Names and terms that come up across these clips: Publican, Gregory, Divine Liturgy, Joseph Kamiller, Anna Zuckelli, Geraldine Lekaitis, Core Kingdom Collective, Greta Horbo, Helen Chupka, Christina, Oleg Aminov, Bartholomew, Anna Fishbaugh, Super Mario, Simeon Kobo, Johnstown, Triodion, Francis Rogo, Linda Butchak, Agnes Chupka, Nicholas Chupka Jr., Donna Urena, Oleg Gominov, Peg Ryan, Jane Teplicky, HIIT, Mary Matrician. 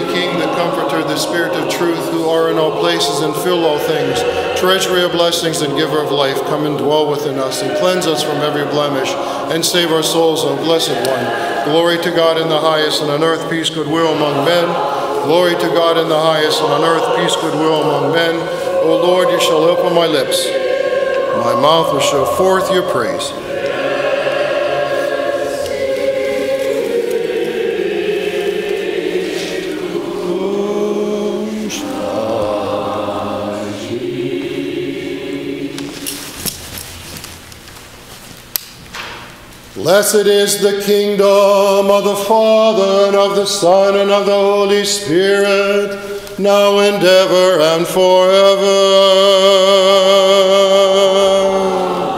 heavenly King, the Comforter, the Spirit of truth, who are in all places and fill all things, treasury of blessings and giver of life, come and dwell within us and cleanse us from every blemish and save our souls, O Blessed One. Glory to God in the highest, and on earth peace, goodwill among men. Glory to God in the highest, and on earth peace, goodwill among men. O Lord, you shall open my lips. My mouth will show forth your praise. Blessed is the kingdom of the Father, and of the Son, and of the Holy Spirit, now and ever and forever.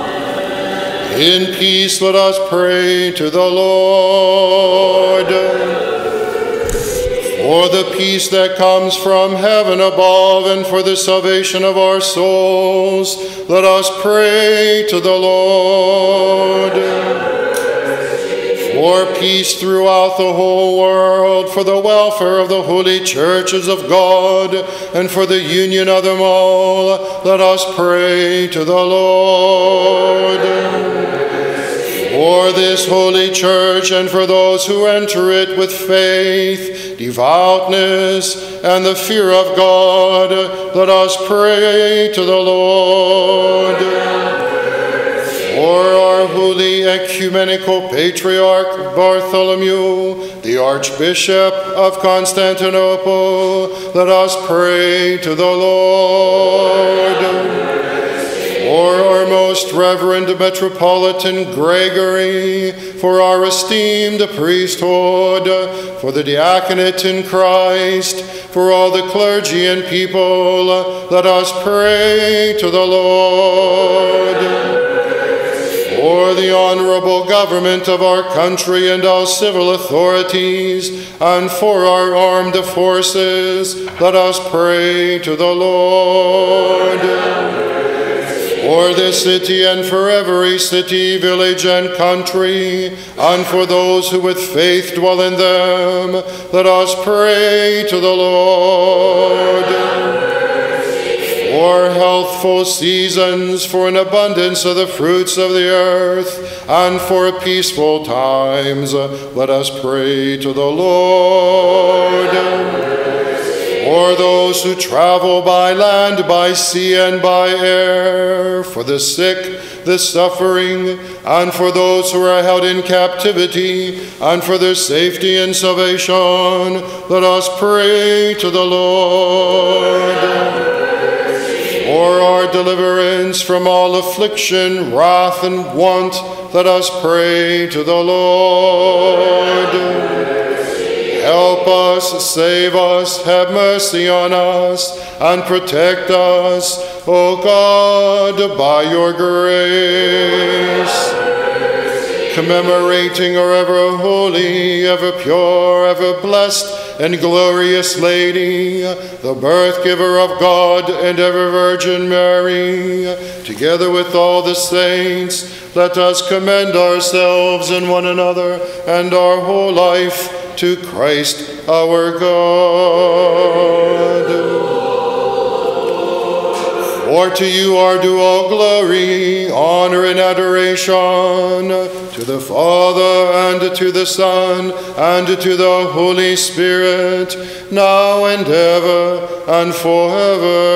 Amen. In peace let us pray to the Lord. For the peace that comes from heaven above, and for the salvation of our souls, let us pray to the Lord. For peace throughout the whole world, for the welfare of the holy churches of God, and for the union of them all, let us pray to the Lord. For this holy church, and for those who enter it with faith, devoutness, and the fear of God, let us pray to the Lord. For our holy ecumenical patriarch Bartholomew, the Archbishop of Constantinople, let us pray to the Lord. For our most reverend Metropolitan Gregory, for our esteemed priesthood, for the diaconate in Christ, for all the clergy and people, let us pray to the Lord. For the honorable government of our country and all civil authorities, and for our armed forces, let us pray to the Lord. For this city and for every city, village, and country, and for those who with faith dwell in them, let us pray to the Lord. For healthful seasons, for an abundance of the fruits of the earth, and for peaceful times, let us pray to the Lord. For those who travel by land, by sea, and by air, for the sick, the suffering, and for those who are held in captivity, and for their safety and salvation, let us pray to the Lord. For our deliverance from all affliction, wrath, and want, let us pray to the Lord. Help us, save us, have mercy on us, and protect us, O God, by your grace. Commemorating our ever holy, ever pure, ever blessed, and glorious Lady, the birth giver of God and ever Virgin Mary, together with all the saints, let us commend ourselves and one another and our whole life to Christ our God. For to you are due all glory, honor, and adoration, to the Father, and to the Son, and to the Holy Spirit, now and ever and forever.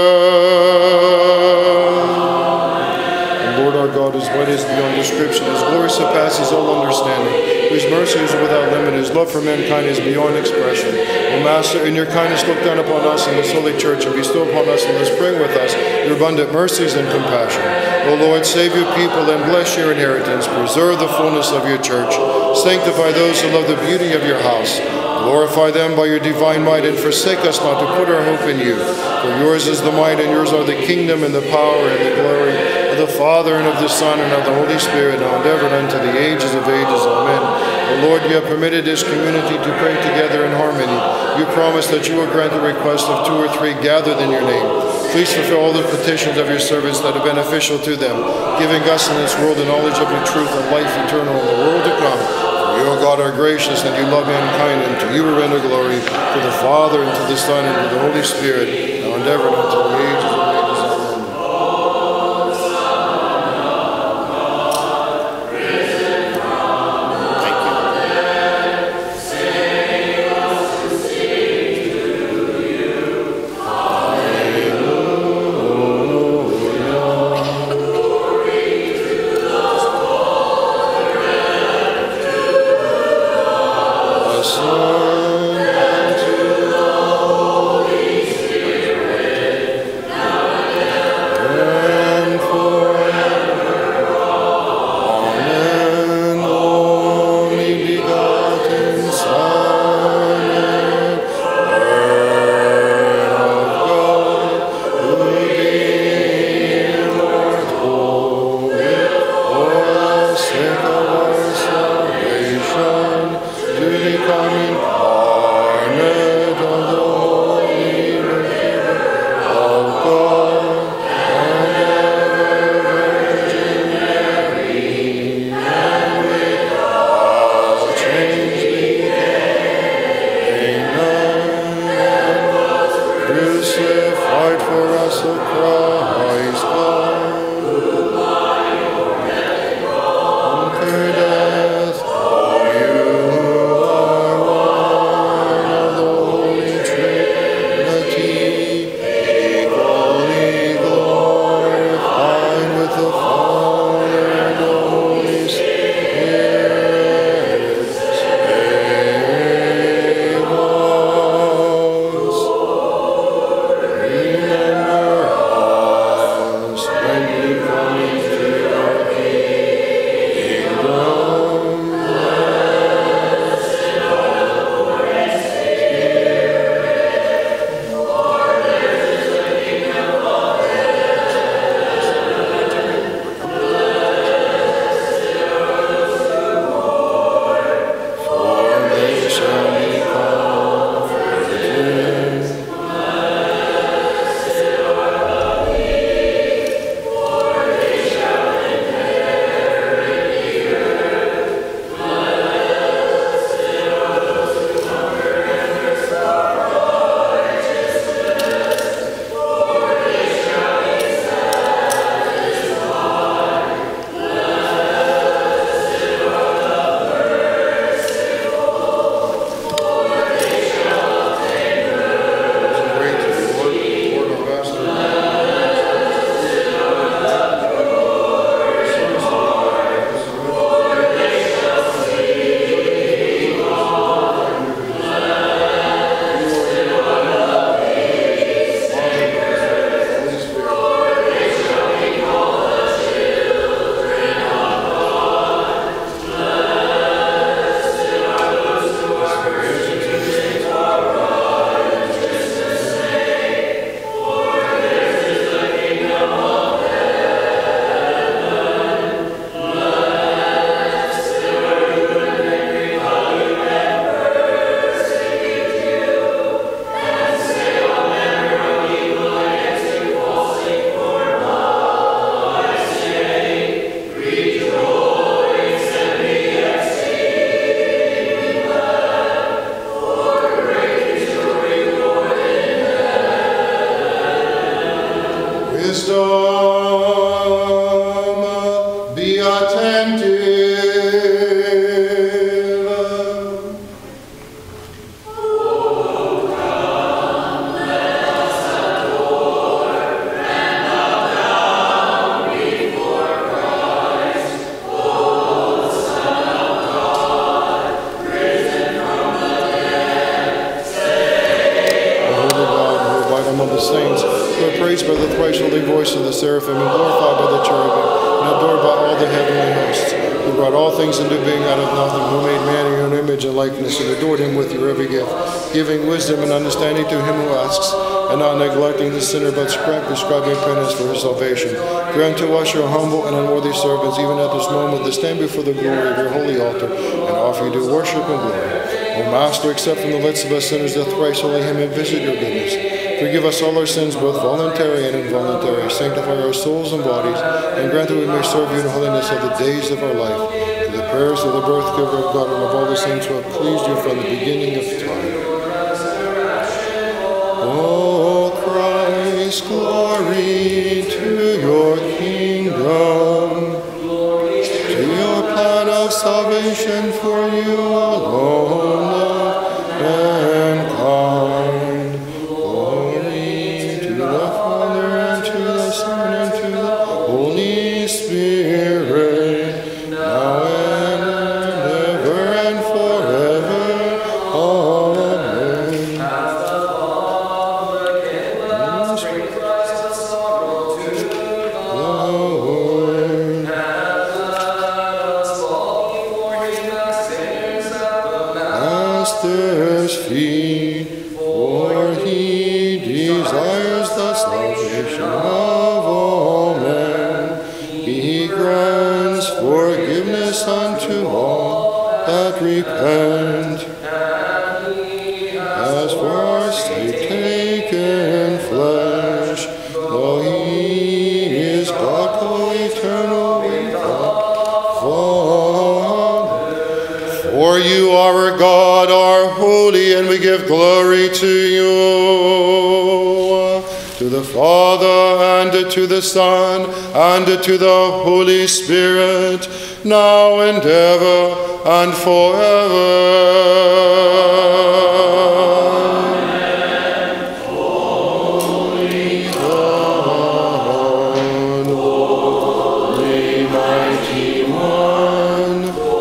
Amen. The Lord our God is what is beyond description. His glory surpasses all understanding. His mercy is without limit. His love for mankind is beyond expression. O Master, in your kindness, look down upon us in this holy church, and bestow upon us in this spring with us your abundant mercies and compassion. O Lord, save your people and bless your inheritance. Preserve the fullness of your church. Sanctify those who love the beauty of your house. Glorify them by your divine might, and forsake us not to put our hope in you. For yours is the might, and yours are the kingdom, and the power, and the glory of the Father, and of the Son, and of the Holy Spirit, now and ever, and unto the ages of ages. Amen. O Lord, you have permitted this community to pray together in harmony. You promise that you will grant the request of two or three gathered in your name. Please fulfill all the petitions of your servants that are beneficial to them, giving us in this world the knowledge of your truth and life eternal in the world to come. You, O God, are gracious, and you love mankind, and to you we render glory, to the Father, and to the Son, and to the Holy Spirit, now and ever, and until the ages of the ages. Accept from the lips of us sinners the thrice-holy hymn and visit your goodness. Forgive us all our sins, both voluntary and involuntary. Sanctify our souls and bodies, and grant that we may serve you in holiness of the days of our life. prayers of the birth giver of God and of all the saints who have pleased you from the beginning of time. O Christ, glory to your kingdom, to your plan of salvation for you alone. Glory to you, to the Father, and to the Son, and to the Holy Spirit, now and ever, and forever. Amen. Holy God, Holy Mighty One, Holy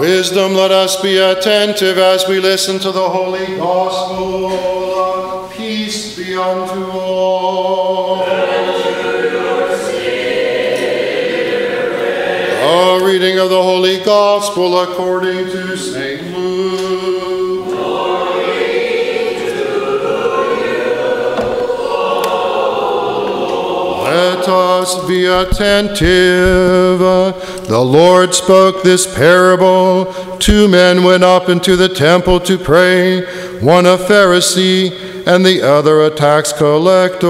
Wisdom, let us be attentive as we listen to the Holy Gospel of peace be unto all. A reading of the Holy Gospel according to St. Luke. Glory to you, O Lord. Let us be attentive. The Lord spoke this parable. 2 men went up into the temple to pray, one a Pharisee and the other a tax collector.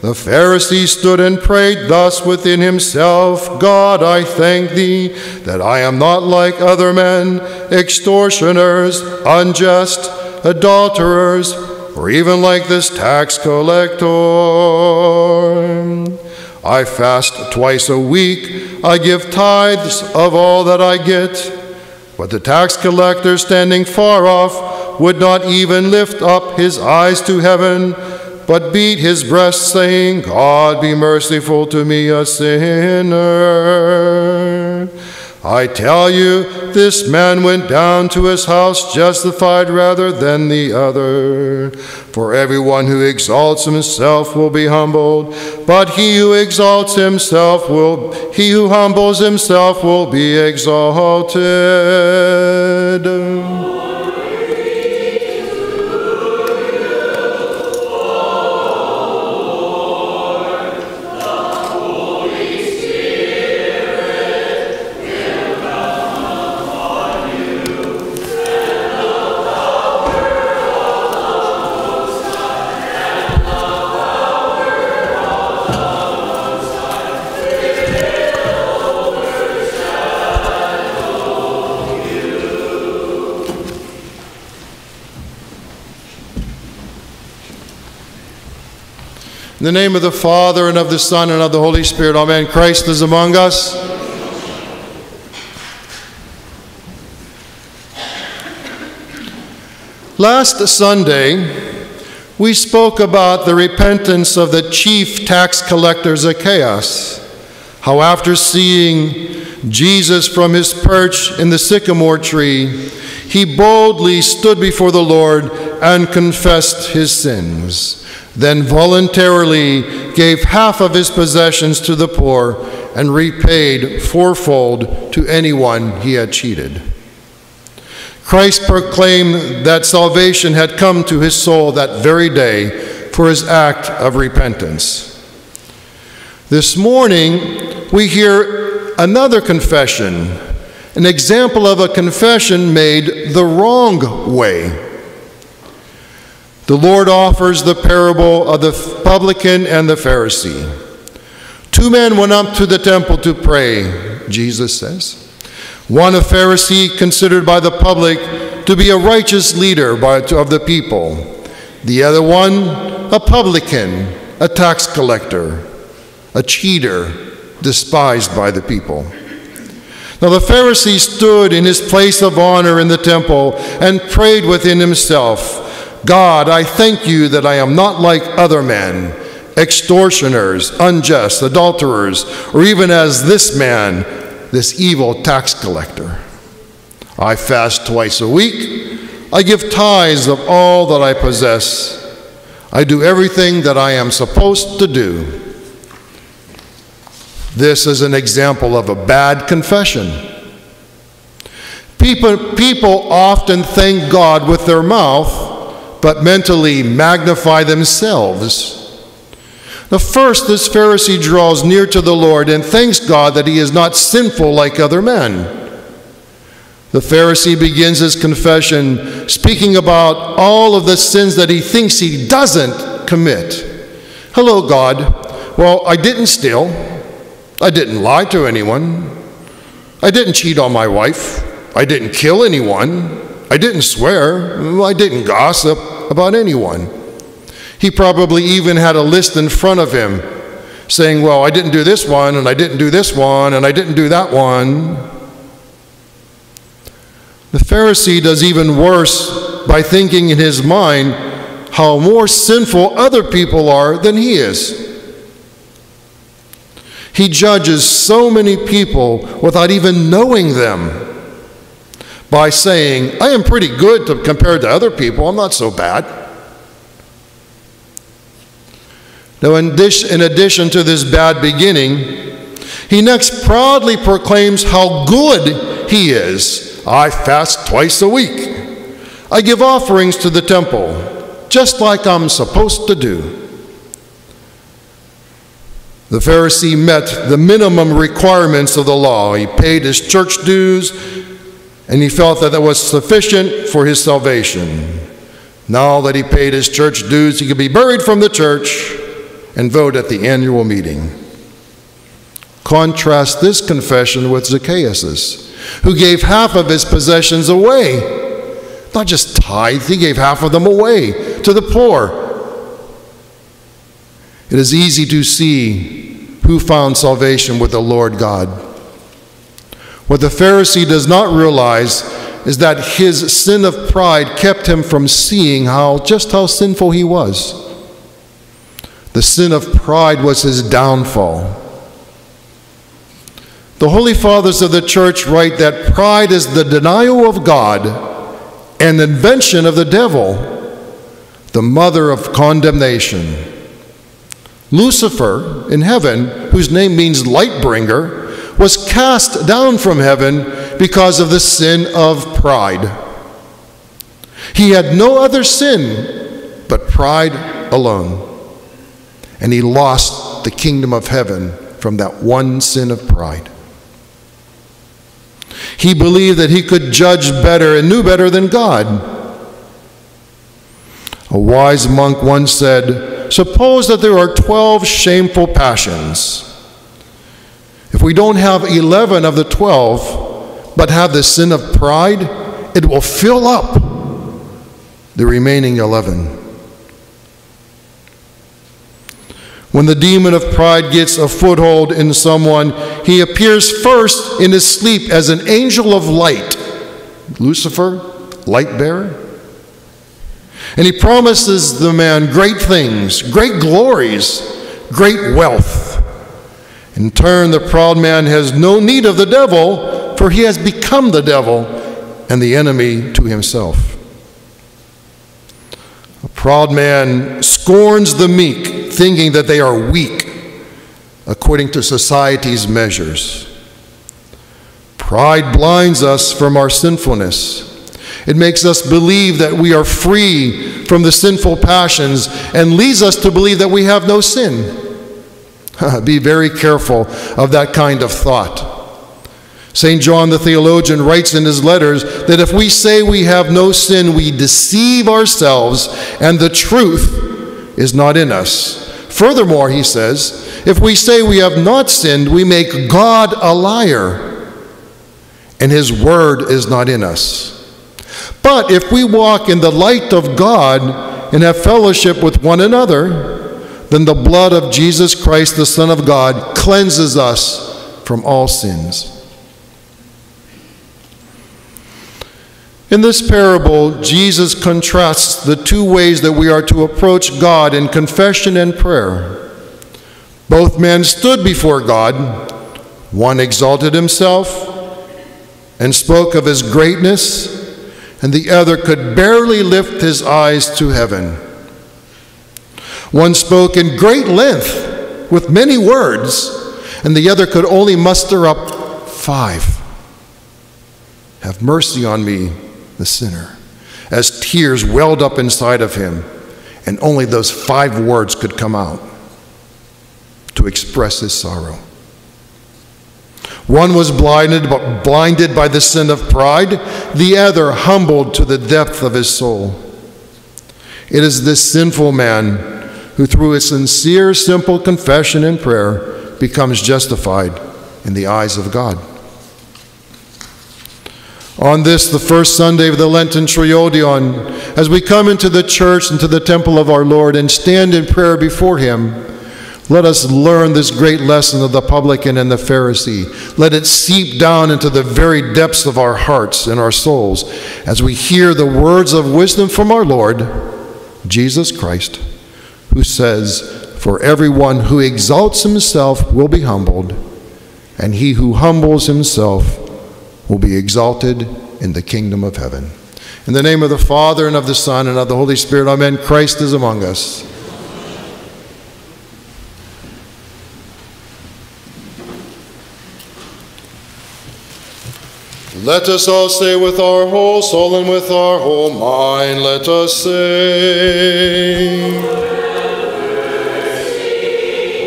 The Pharisee stood and prayed thus within himself, God, I thank thee that I am not like other men, extortioners, unjust, adulterers, or even like this tax collector. I fast twice a week, I give tithes of all that I get. But the tax collector, standing far off, would not even lift up his eyes to heaven, but beat his breast, saying, God, be merciful to me, a sinner. I tell you, this man went down to his house justified rather than the other. For everyone who exalts himself will be humbled, but he who humbles himself will be exalted. In the name of the Father, and of the Son, and of the Holy Spirit, amen. Christ is among us. Last Sunday, we spoke about the repentance of the chief tax collector Zacchaeus, how after seeing Jesus from his perch in the sycamore tree, he boldly stood before the Lord and confessed his sins, then voluntarily gave half of his possessions to the poor and repaid fourfold to anyone he had cheated. Christ proclaimed that salvation had come to his soul that very day for his act of repentance. This morning, we hear another confession, an example of a confession made the wrong way. The Lord offers the parable of the publican and the Pharisee. 2 men went up to the temple to pray, Jesus says. One a Pharisee, considered by the public to be a righteous leader of the people. The other one, a publican, a tax collector, a cheater, despised by the people. Now the Pharisee stood in his place of honor in the temple and prayed within himself, God, I thank you that I am not like other men, extortioners, unjust, adulterers, or even as this man, this evil tax collector. I fast twice a week. I give tithes of all that I possess. I do everything that I am supposed to do. This is an example of a bad confession. People often thank God with their mouth, but mentally magnify themselves. The first, this Pharisee draws near to the Lord and thanks God that he is not sinful like other men. The Pharisee begins his confession speaking about all of the sins that he thinks he doesn't commit. Hello, God. Well, I didn't steal. I didn't lie to anyone. I didn't cheat on my wife. I didn't kill anyone. I didn't swear. I didn't gossip about anyone. He probably even had a list in front of him saying, well, I didn't do this one, and I didn't do this one, and I didn't do that one. The Pharisee does even worse by thinking in his mind how more sinful other people are than he is. He judges so many people without even knowing them by saying, I am pretty good compared to other people. I'm not so bad. Now, in addition to this bad beginning, he next proudly proclaims how good he is. I fast twice a week. I give offerings to the temple, just like I'm supposed to do. The Pharisee met the minimum requirements of the law. He paid his church dues, and he felt that that was sufficient for his salvation. Now that he paid his church dues, he could be buried from the church and vote at the annual meeting. Contrast this confession with Zacchaeus's, who gave half of his possessions away. Not just tithe, he gave half of them away to the poor. It is easy to see who found salvation with the Lord God. What the Pharisee does not realize is that his sin of pride kept him from seeing just how sinful he was. The sin of pride was his downfall. The Holy Fathers of the Church write that pride is the denial of God and invention of the devil, the mother of condemnation. Lucifer in heaven, whose name means light bringer, was cast down from heaven because of the sin of pride. He had no other sin but pride alone, and he lost the kingdom of heaven from that one sin of pride. He believed that he could judge better and knew better than God. A wise monk once said, suppose that there are 12 shameful passions. If we don't have 11 of the 12, but have the sin of pride, it will fill up the remaining 11. When the demon of pride gets a foothold in someone, he appears first in his sleep as an angel of light, Lucifer, light bearer. And he promises the man great things, great glories, great wealth. In turn, the proud man has no need of the devil, for he has become the devil and the enemy to himself. A proud man scorns the meek, thinking that they are weak according to society's measures. Pride blinds us from our sinfulness. It makes us believe that we are free from the sinful passions and leads us to believe that we have no sin. Be very careful of that kind of thought. St. John the theologian writes in his letters that if we say we have no sin, we deceive ourselves and the truth is not in us. Furthermore, he says, if we say we have not sinned, we make God a liar, and his word is not in us. But if we walk in the light of God and have fellowship with one another, then the blood of Jesus Christ, the Son of God, cleanses us from all sins. In this parable, Jesus contrasts the two ways that we are to approach God in confession and prayer. Both men stood before God. One exalted himself and spoke of his greatness, and the other could barely lift his eyes to heaven. One spoke in great length with many words, and the other could only muster up 5. Have mercy on me, the sinner, as tears welled up inside of him, and only those 5 words could come out to express his sorrow. One was blinded by the sin of pride, the other humbled to the depth of his soul. It is this sinful man who, through a sincere, simple confession and prayer, becomes justified in the eyes of God. On this, the first Sunday of the Lenten Triodion, as we come into the church and to the temple of our Lord and stand in prayer before him, let us learn this great lesson of the publican and the Pharisee. Let it seep down into the very depths of our hearts and our souls as we hear the words of wisdom from our Lord, Jesus Christ, who says, "For everyone who exalts himself will be humbled, and he who humbles himself will be exalted in the kingdom of heaven." In the name of the Father, and of the Son, and of the Holy Spirit, amen. Christ is among us. Let us all say with our whole soul and with our whole mind, let us say,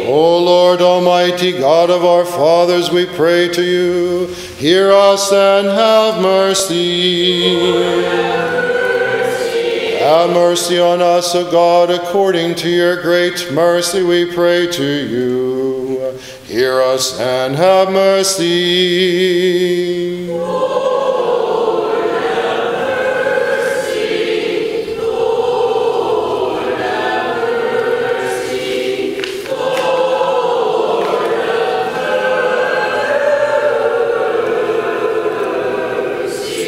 O Lord Almighty, God of our fathers, we pray to you, hear us and have mercy. Have mercy on us, O God, according to your great mercy, we pray to you, hear us and have mercy.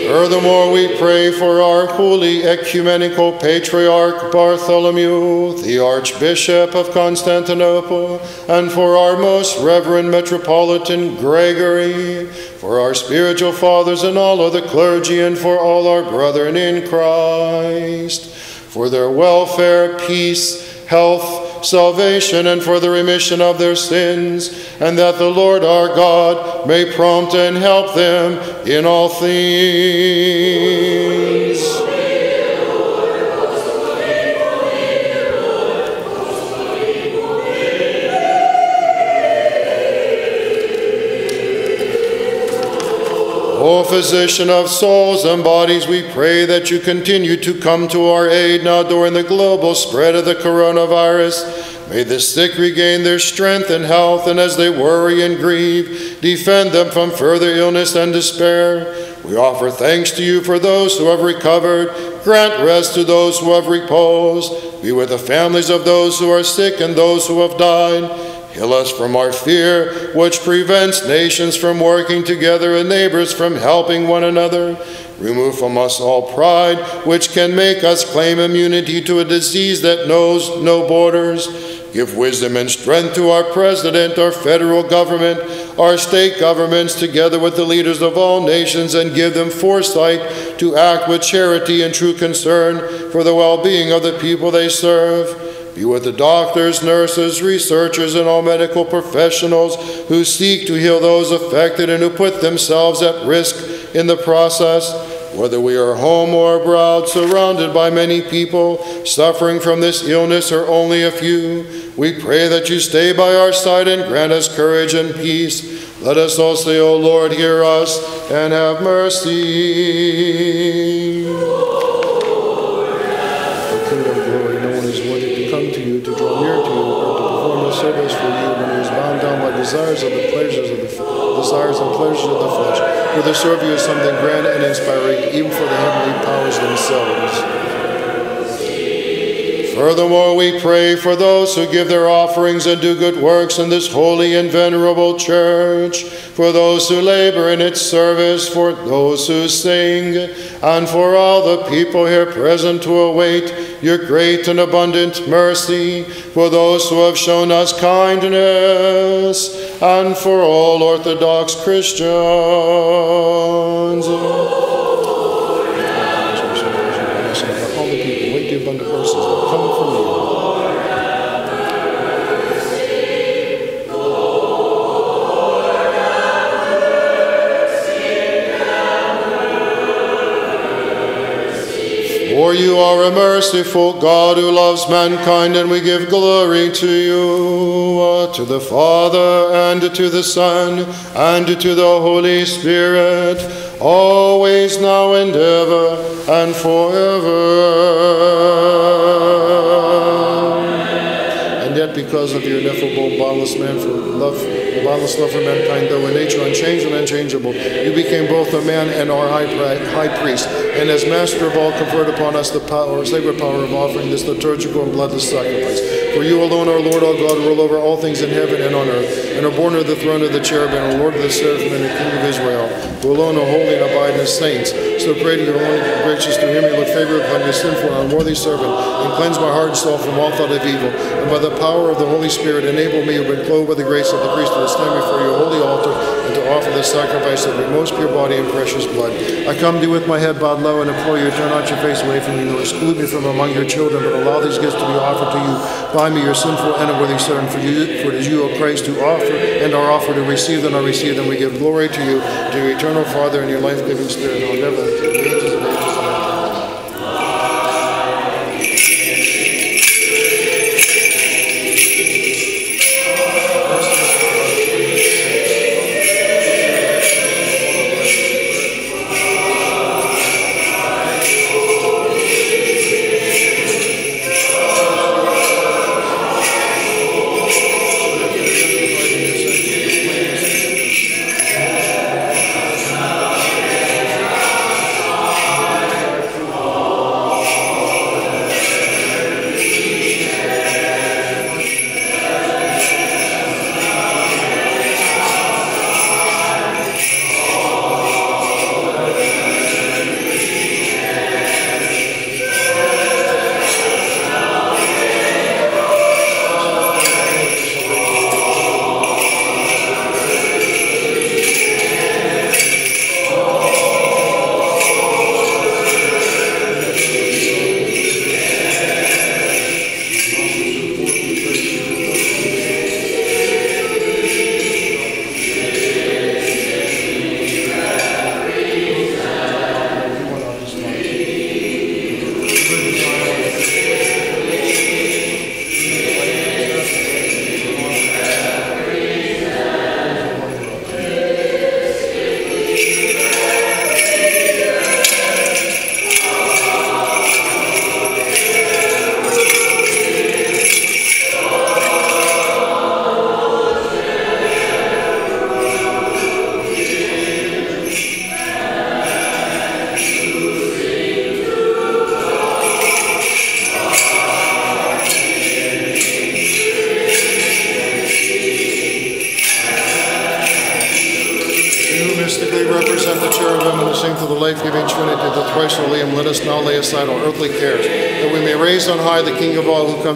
Furthermore, we pray for our holy ecumenical patriarch Bartholomew, the Archbishop of Constantinople, and for our most reverend Metropolitan Gregory, for our spiritual fathers and all other clergy, and for all our brethren in Christ, for their welfare, peace, health, salvation, and for the remission of their sins, and that the Lord our God may prompt and help them in all things. O physician of souls and bodies, we pray that you continue to come to our aid now during the global spread of the coronavirus. May the sick regain their strength and health, and as they worry and grieve, defend them from further illness and despair. We offer thanks to you for those who have recovered. Grant rest to those who have reposed. Be with the families of those who are sick and those who have died. Heal us from our fear, which prevents nations from working together and neighbors from helping one another. Remove from us all pride, which can make us claim immunity to a disease that knows no borders. Give wisdom and strength to our president, our federal government, our state governments, together with the leaders of all nations, and give them foresight to act with charity and true concern for the well-being of the people they serve. Be with the doctors, nurses, researchers, and all medical professionals who seek to heal those affected and who put themselves at risk in the process. Whether we are home or abroad, surrounded by many people suffering from this illness or only a few, we pray that you stay by our side and grant us courage and peace. Let us all say, O Lord, hear us and have mercy. The King of glory, no one is worthy to come to you, to draw near to you, or to perform a service for you when he is bound down by desires and pleasures of the flesh. Will they serve you as something grand and inspiring, even for the heavenly powers themselves? Furthermore, we pray for those who give their offerings and do good works in this holy and venerable church, for those who labor in its service, for those who sing, and for all the people here present who await your great and abundant mercy, for those who have shown us kindness, and for all Orthodox Christians. For you are a merciful God who loves mankind, and we give glory to you, to the Father, and to the Son, and to the Holy Spirit, always, now, and ever, and forever. Amen. And yet, because of your ineffable, boundless love for mankind, though in nature unchanged and unchangeable, you became both a man and our high priest. And as master of all, conferred upon us the power, sacred power of offering this liturgical and bloodless sacrifice. For you alone, our Lord, our God, rule over all things in heaven and on earth, and are born of the throne of the cherubim, and Lord of the seraphim, and the King of Israel, who alone are holy and abide in his saints. So pray to your only gracious to him, you look favor upon your sinful and unworthy servant, and cleanse my heart and soul from all thought of evil. And by the power of the Holy Spirit, enable me, who have been clothed with the grace of the priesthood, to stand before your holy altar, and to offer the sacrifice of your most pure body and precious blood. I come to you with my head bowed low and implore you, turn not your face away from me, nor exclude me from among your children, but allow these gifts to be offered to you by me, your sinful and unworthy servant. For it is you, O Christ, who offer and are offered, who receive and are received, and we give glory to you, to your eternal Father, and your life-giving Spirit, and all never.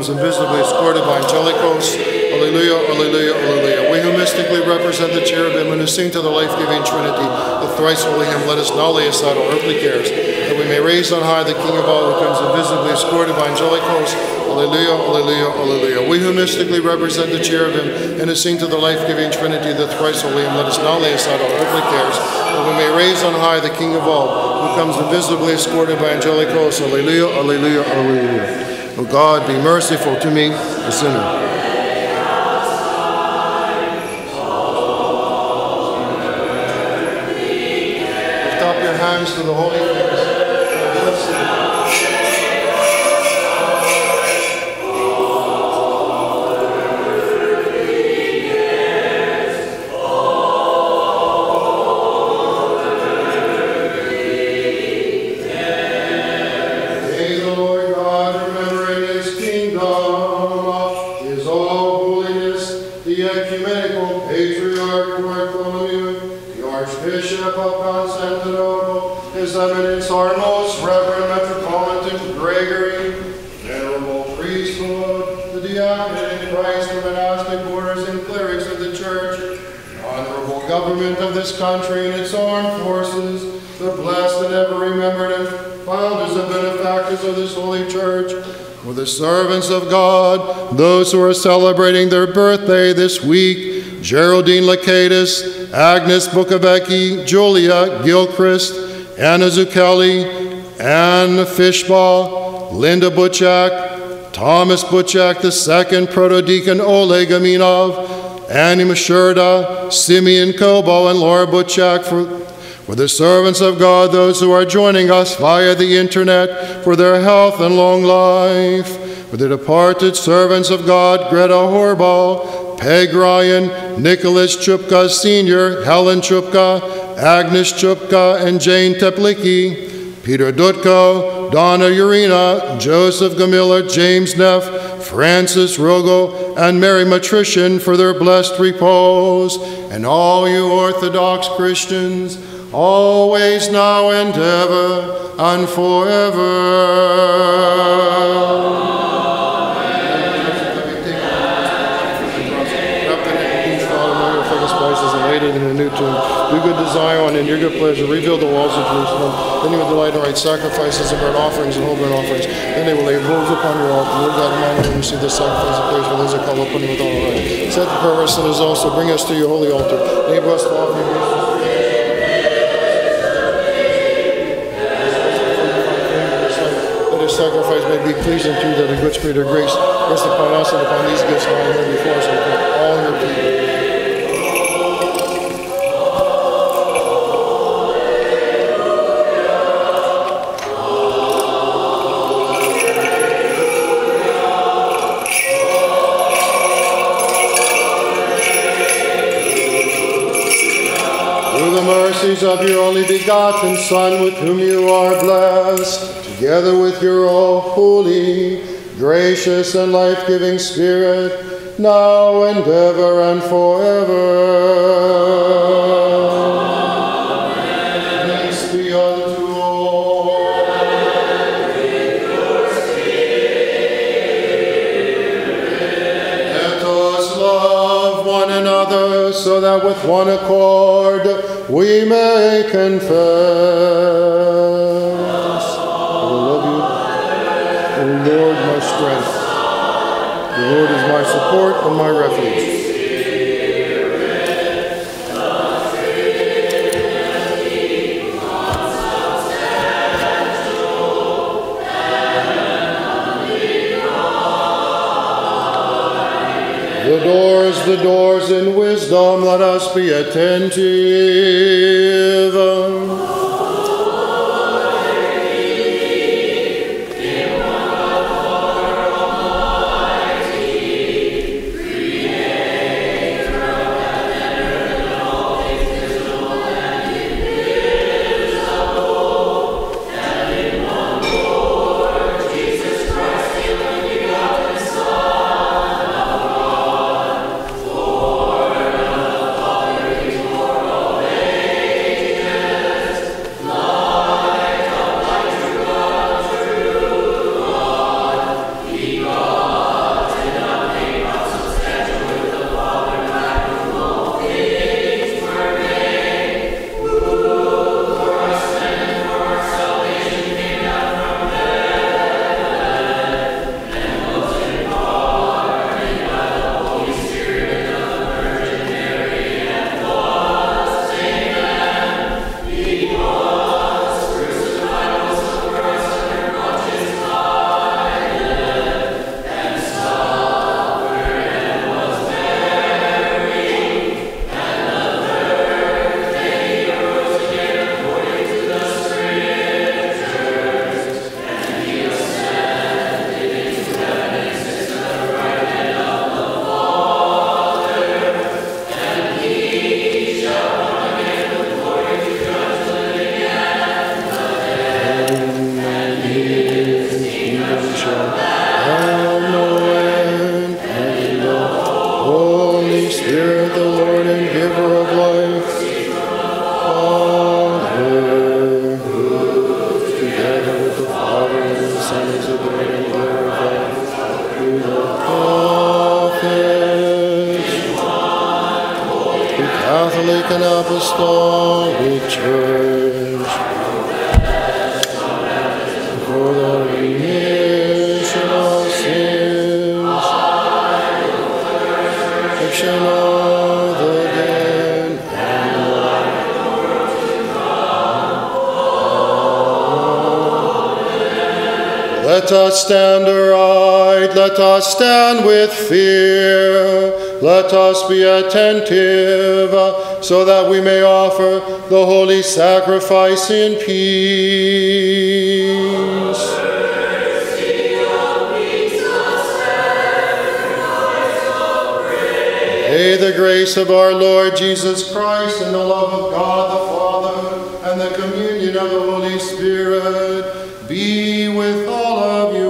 Invisibly escorted by angelic hosts. Alleluia, alleluia, alleluia. We who mystically represent the cherubim and who sing to the life-giving Trinity, the thrice holy hymn, let us now lay aside all earthly cares, that we may raise on high the King of all who comes invisibly escorted by angelic hosts. Alleluia, alleluia, alleluia. We who mystically represent the cherubim and who sing to the life-giving Trinity, the thrice holy hymn, let us now lay aside all earthly cares, that we may raise on high the King of all who comes invisibly escorted by angelic hosts. Alleluia, alleluia, alleluia. O God, be merciful to me, a sinner. Lift up your hands to the Holy Spirit. May the Lord God remember in his kingdom His Eminence, our most Reverend Metropolitan Gregory, Venerable Priest, the Diaconate in Christ, the monastic orders and clerics of the Church, the Honorable Government of this country and its armed forces, the blessed and ever-remembered and founders and benefactors of this Holy Church, for the servants of God, those who are celebrating their birthday this week, Geraldine Lekaitis, Agnes Bukovecki, Julia Gilchrist, Anna Zuckelli, Anna Fishbaugh, Linda Butchak, Thomas Butchak II, Protodeacon Oleg Aminov, Annie Mishurda, Simeon Kobo, and Laura Butchak, for the servants of God, those who are joining us via the internet, for their health and long life, for the departed servants of God, Greta Horbo, Peg Ryan, Nicholas Chupka Sr., Helen Chupka, Agnes Chupka, and Jane Teplicky, Peter Dutko, Donna Urena, Joseph Kamiller, James Neff, Francis Rogo, and Mary Matrician, for their blessed repose, and all you Orthodox Christians, always, now, and ever, and forever. In a new tomb. Do good to Zion and your good pleasure. Rebuild the walls of Jerusalem. Then you will delight in right sacrifices and burnt offerings and whole burnt offerings. Then they will lay wolves upon your altar. Lord God, Almighty, when you see this sacrifice of praise for those that call upon you with all right. Set the prayer of our sinners also. Bring us to your holy altar. Enable us to offer you. Sacrifice may be pleasing to you, that a good spirit of grace rest upon us and upon these gifts now and before us and upon all your people. Through the mercies of your only begotten Son, with whom you are blessed, together with your all holy, gracious, and life-giving Spirit, now and ever and forever. Amen. Thanks be unto Lord. And with your spirit. Let us love one another, so that with one accord we may confess. Lord, my strength. The Lord is my support and my refuge. The doors in wisdom, let us be attentive. Son is adored and glorified through the prophets, the Catholic and Apostolic Church, for the remission of sins, protection of the dead, and the life of the world. Let us stand aright, let us stand with fear, let us be attentive, so that we may offer the holy sacrifice in peace. May the grace of our Lord Jesus Christ and the love of God the Father and the communion of the Holy Spirit be with all of you.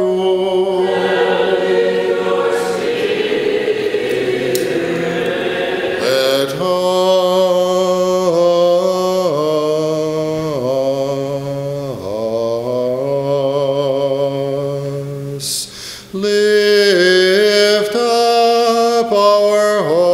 Let us lift up our hearts.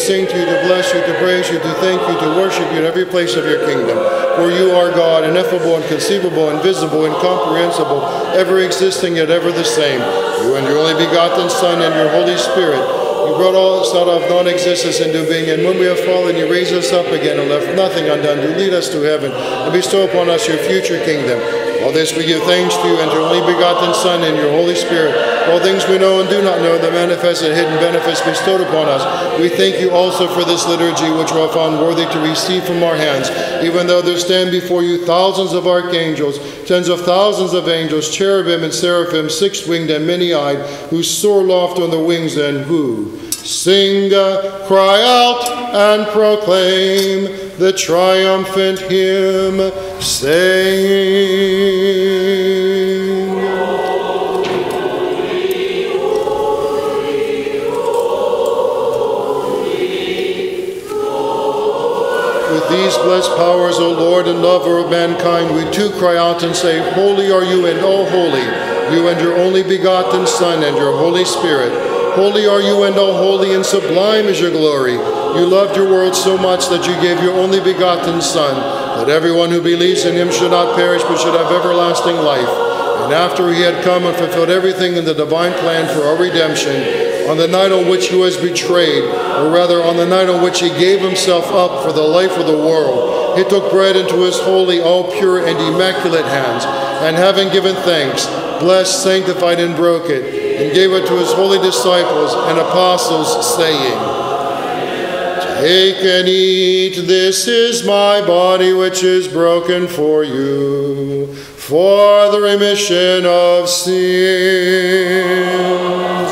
Sing to you, to bless you, to praise you, to thank you, to worship you in every place of your kingdom. For you are God, ineffable, inconceivable, invisible, incomprehensible, ever existing, yet ever the same. You and your only begotten Son and your Holy Spirit. You brought all us out of non-existence into being, and when we have fallen, you raised us up again and left nothing undone. You lead us to heaven and bestow upon us your future kingdom. All this we give thanks to you and your only begotten Son and your Holy Spirit. All things we know and do not know, the manifest and hidden benefits bestowed upon us. We thank you also for this liturgy, which we are found worthy to receive from our hands, even though there stand before you thousands of archangels, tens of thousands of angels, cherubim and seraphim, six-winged and many-eyed, who soar aloft on the wings and who sing, cry out, and proclaim the triumphant hymn, saying, Holy, holy, holy, Lord. With these blessed powers, O Lord and lover of mankind, we too cry out and say, Holy are you, and O holy, you and your only begotten Son and your Holy Spirit. Holy are you, and O holy, and sublime is your glory. You loved your world so much that you gave your only begotten Son, that everyone who believes in him should not perish but should have everlasting life. And after he had come and fulfilled everything in the divine plan for our redemption, on the night on which he was betrayed, or rather on the night on which he gave himself up for the life of the world, he took bread into his holy, all pure, and immaculate hands, and having given thanks, blessed, sanctified, and broke it, and gave it to his holy disciples and apostles, saying, Take and eat, this is my body which is broken for you, for the remission of sins.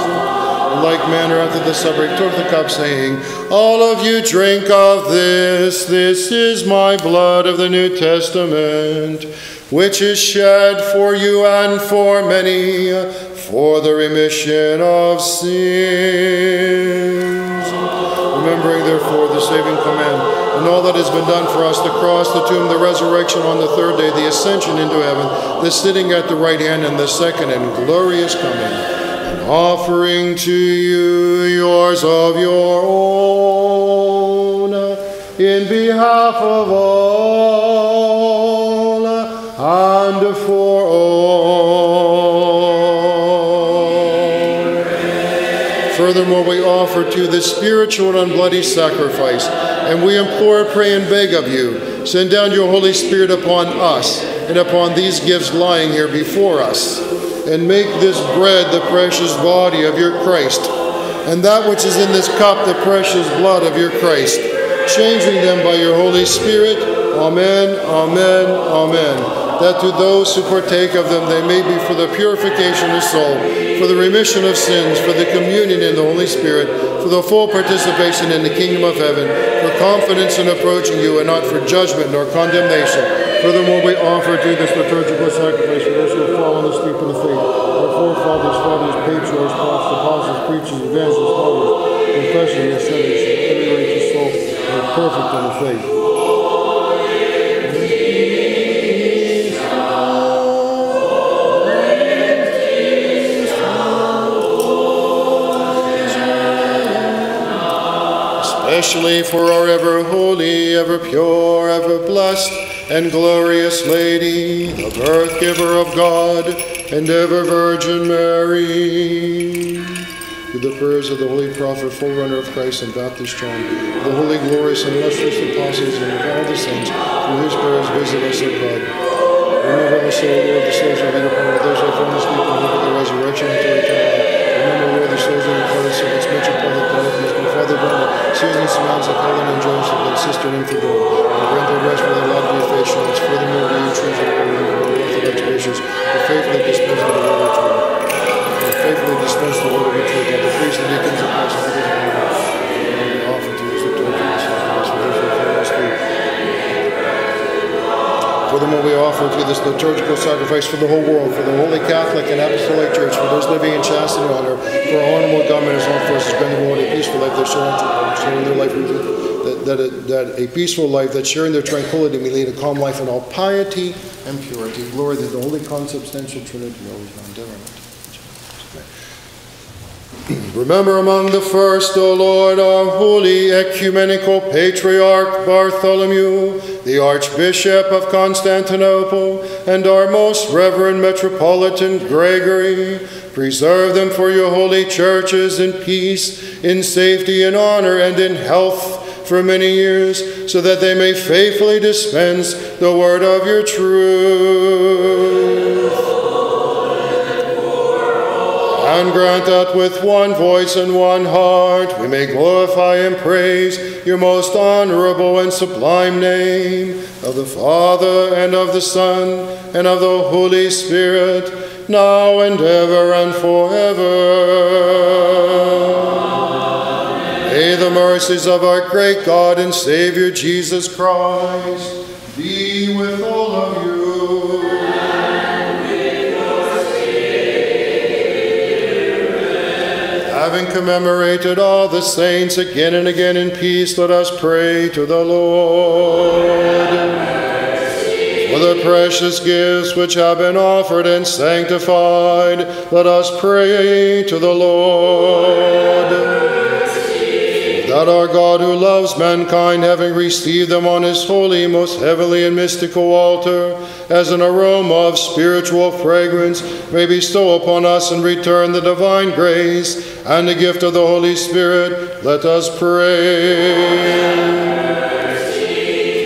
In like manner after the supper, he took the cup, saying, All of you drink of this, this is my blood of the New Testament, which is shed for you and for many, for the remission of sins. Remembering, therefore, the saving command, and all that has been done for us, the cross, the tomb, the resurrection on the third day, the ascension into heaven, the sitting at the right hand, and the second and glorious coming, and offering to you yours of your own, in behalf of all, and for all. Furthermore, we offer to you the spiritual and unbloody sacrifice, and we implore, pray, and beg of you, send down your Holy Spirit upon us and upon these gifts lying here before us, and make this bread the precious body of your Christ, and that which is in this cup the precious blood of your Christ, changing them by your Holy Spirit. Amen, amen, amen. that to those who partake of them they may be for the purification of soul, for the remission of sins, for the communion in the Holy Spirit, for the full participation in the kingdom of heaven, for confidence in approaching you and not for judgment nor condemnation. Furthermore, we offer to this liturgical sacrifice for those who have fallen asleep in the faith, our forefathers, patriarchs, prophets, apostles, preachers, evangelists, fathers, confessing their sinners, every righteous soul, and perfect in the faith. Especially for our ever-holy, ever-pure, ever-blessed, and glorious Lady, the birth-giver of God, and ever-Virgin Mary. Through the prayers of the Holy Prophet, forerunner of Christ and Baptist John, the Holy Glorious and Illustrious Apostles, and of all the saints, through whose prayers visit us, O God. Remember us, O Lord, the souls of all those who have fallen asleep and hope of the resurrection until eternal life. Remember, Lord, the souls of your Father, servants, Mitchell, Public, Publicans, my Father, Brother, Susan, Samantha, Colin, and Joseph, and Sister, and Infidel, and grant their rest for their love and faith, shall us furthermore be treasure, and Orthodox Bishops, who faithfully dispense the word of truth, and faithfully dispense the word of the truth, and the priests and deacons of Christ, and the offer to us, the door to us, and the service of the Holy Spirit. Furthermore, we offer through this liturgical sacrifice for the whole world, for the Holy Catholic and Apostolic Church, for those living in chastity and honor, for our honorable government as all forces, grant them all a peaceful life, that sharing their tranquility may lead a calm life in all piety and purity. Glory to the Holy Consubstantial Trinity, always undivided. Remember among the first, O Lord, our holy ecumenical patriarch Bartholomew, the Archbishop of Constantinople, and our most reverend Metropolitan Gregory. Preserve them for your holy churches in peace, in safety, in honor, and in health for many years, so that they may faithfully dispense the word of your truth. And grant that with one voice and one heart we may glorify and praise your most honorable and sublime name, of the Father and of the Son and of the Holy Spirit, now and ever and forever. Amen. May the mercies of our great God and Savior Jesus Christ be with all of you. Having commemorated all the saints again and again in peace, let us pray to the Lord. For the precious gifts which have been offered and sanctified, let us pray to the Lord. That our God, who loves mankind, having received them on his holy, most heavenly and mystical altar, as an aroma of spiritual fragrance, may bestow upon us in return the divine grace and the gift of the Holy Spirit. Let us pray.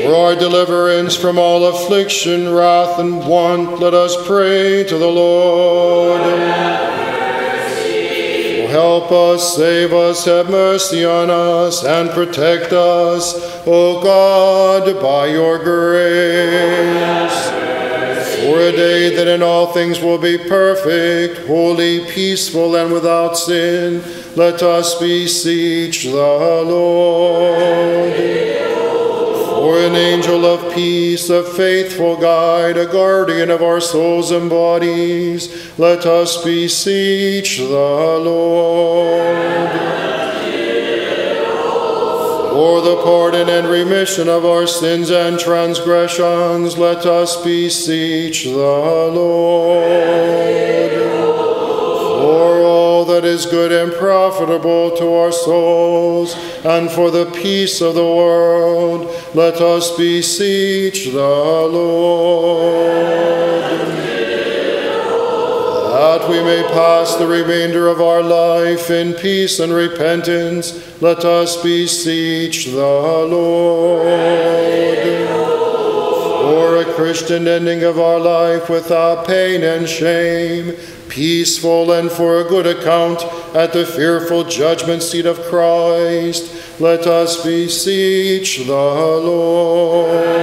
For our deliverance from all affliction, wrath, and want, let us pray to the Lord. Oh, help us, save us, have mercy on us, and protect us, O God, by your grace. For a day that in all things will be perfect, holy, peaceful, and without sin, let us beseech the Lord. For an angel of peace, a faithful guide, a guardian of our souls and bodies, let us beseech the Lord. For the pardon and remission of our sins and transgressions, let us beseech the Lord. For all that is good and profitable to our souls, and for the peace of the world, let us beseech the Lord. That we may pass the remainder of our life in peace and repentance, let us beseech the Lord. For a Christian ending of our life without pain and shame, peaceful and for a good account at the fearful judgment seat of Christ, let us beseech the Lord.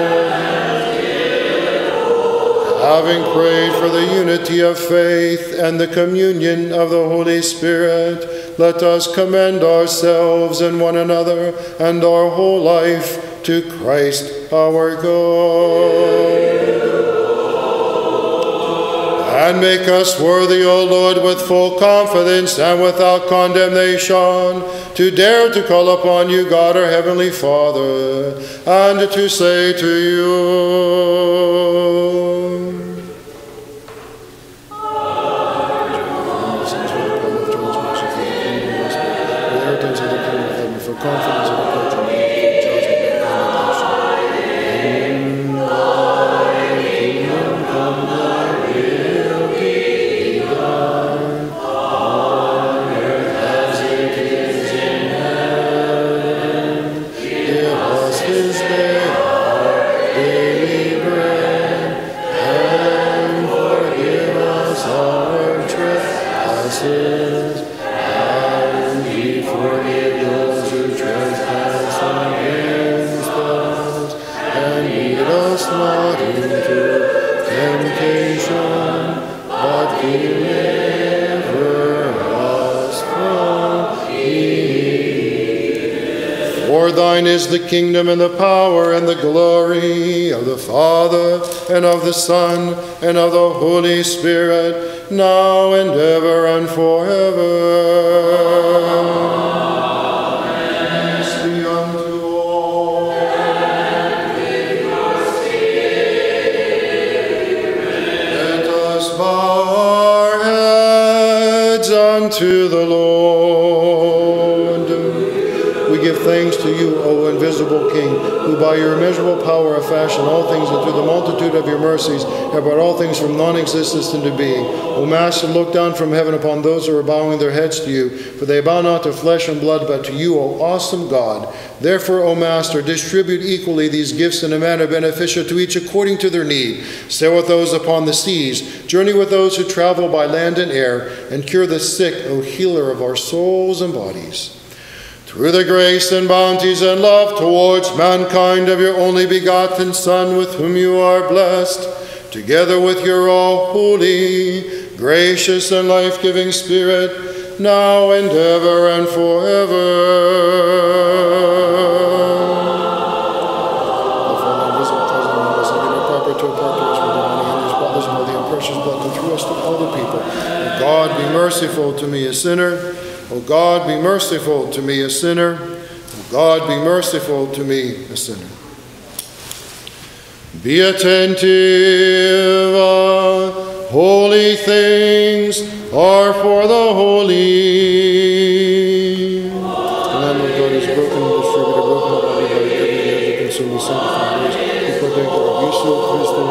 having prayed for the unity of faith and the communion of the Holy Spirit, let us commend ourselves and one another and our whole life to Christ our God. And make us worthy, O Lord, with full confidence and without condemnation, to dare to call upon you, God, our Heavenly Father, and to say to you, thine is the kingdom and the power and the glory of the Father and of the Son and of the Holy Spirit, now and ever and forever. Amen. Peace be unto all. And with your spirit. Let us bow our heads unto the Lord. Give thanks to you, O invisible King, who by your immeasurable power have fashioned all things, and through the multitude of your mercies have brought all things from non-existence into being. O Master, look down from heaven upon those who are bowing their heads to you, for they bow not to flesh and blood, but to you, O awesome God. Therefore, O Master, distribute equally these gifts in a manner beneficial to each according to their need. Sail with those upon the seas, journey with those who travel by land and air, and cure the sick, O healer of our souls and bodies. Through the grace and bounties and love towards mankind of your only begotten Son, with whom you are blessed, together with your all-holy, gracious, and life-giving Spirit, now and ever and forever. O God, be merciful to me, a sinner. O God, be merciful to me, a sinner. O God, be merciful to me, a sinner. Be attentive, holy things are for the holy. The Lamb of God is broken and distributed, broken up by the day of the consuming sanctifiers, who protect the abuse of Christ and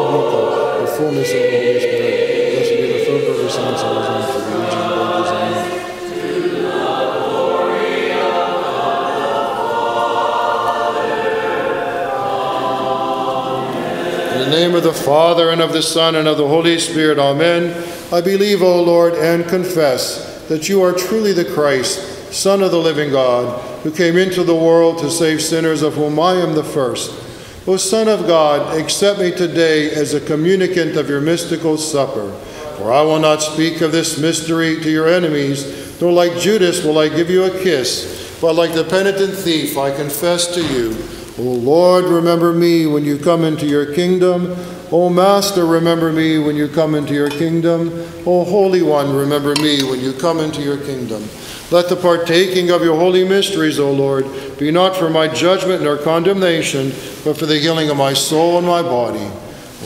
the fullness of the Holy Spirit. Blessed be the fruit of the saints and the religion of the saints. In the name of the Father, and of the Son, and of the Holy Spirit, amen. I believe, O Lord, and confess that you are truly the Christ, Son of the living God, who came into the world to save sinners, of whom I am the first. O Son of God, accept me today as a communicant of your mystical supper, for I will not speak of this mystery to your enemies, nor like Judas will I give you a kiss, but like the penitent thief I confess to you, O Lord, remember me when you come into your kingdom. O Master, remember me when you come into your kingdom. O Holy One, remember me when you come into your kingdom. Let the partaking of your holy mysteries, O Lord, be not for my judgment nor condemnation, but for the healing of my soul and my body.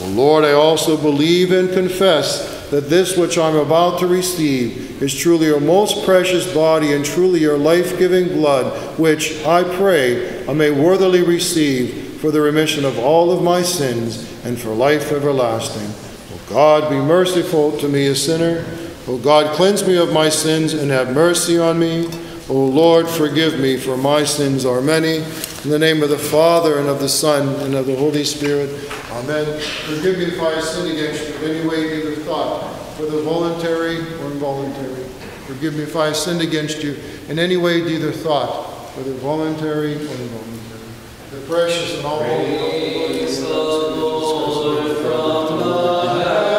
O Lord, I also believe and confess that this which I am about to receive is truly your most precious body and truly your life-giving blood, which, I pray, I may worthily receive for the remission of all of my sins and for life everlasting. O God, be merciful to me, a sinner. O God, cleanse me of my sins and have mercy on me. O Lord, forgive me, for my sins are many. In the name of the Father, and of the Son, and of the Holy Spirit, amen. Forgive me if I sin against you in any way, either thought, whether voluntary or involuntary. Forgive me if I sinned against you in any way, either thought, whether voluntary or involuntary. The precious and all holy. Praise the Lord from the heavens.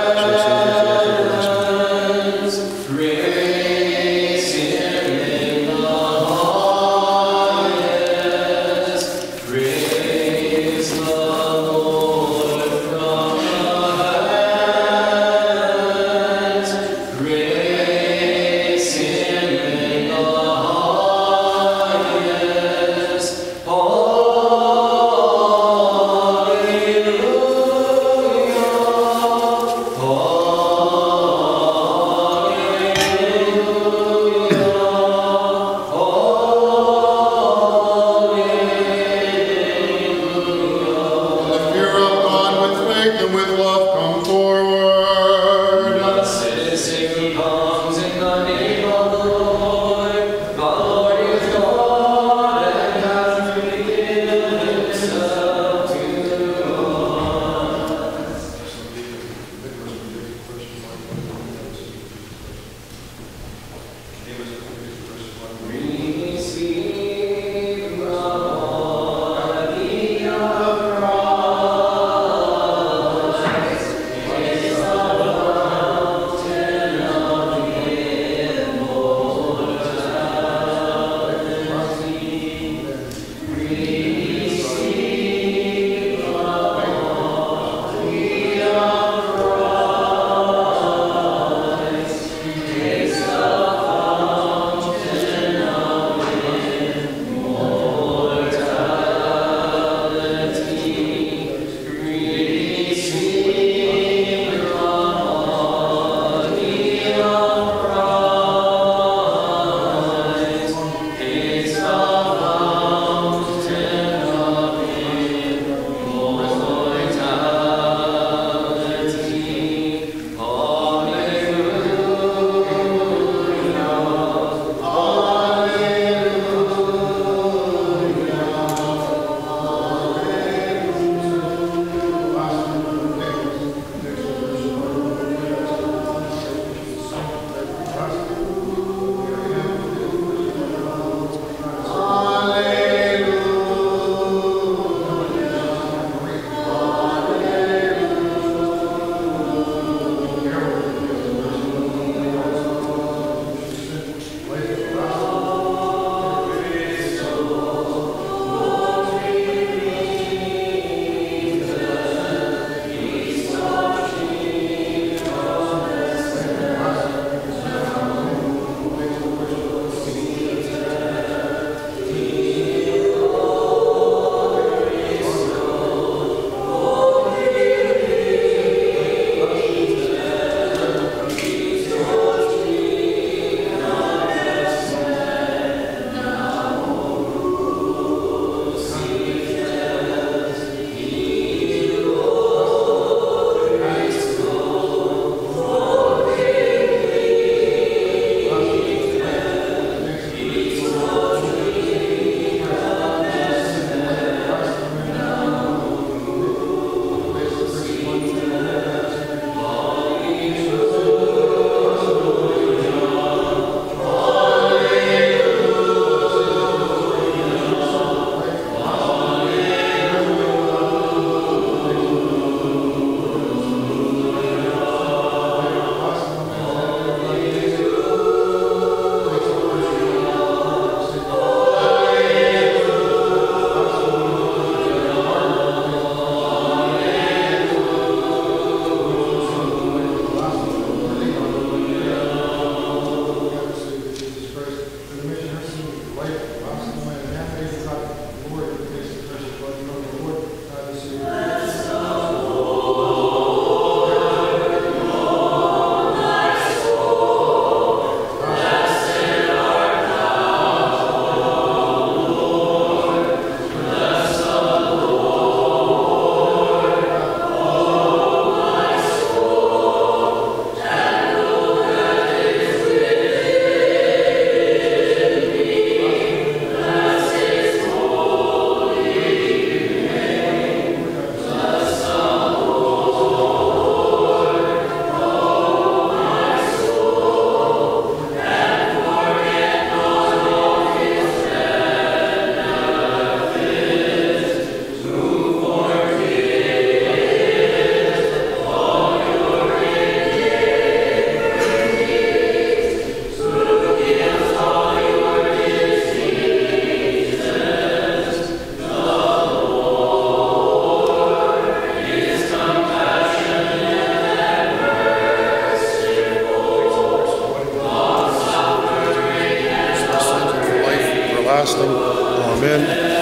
everlasting. Amen.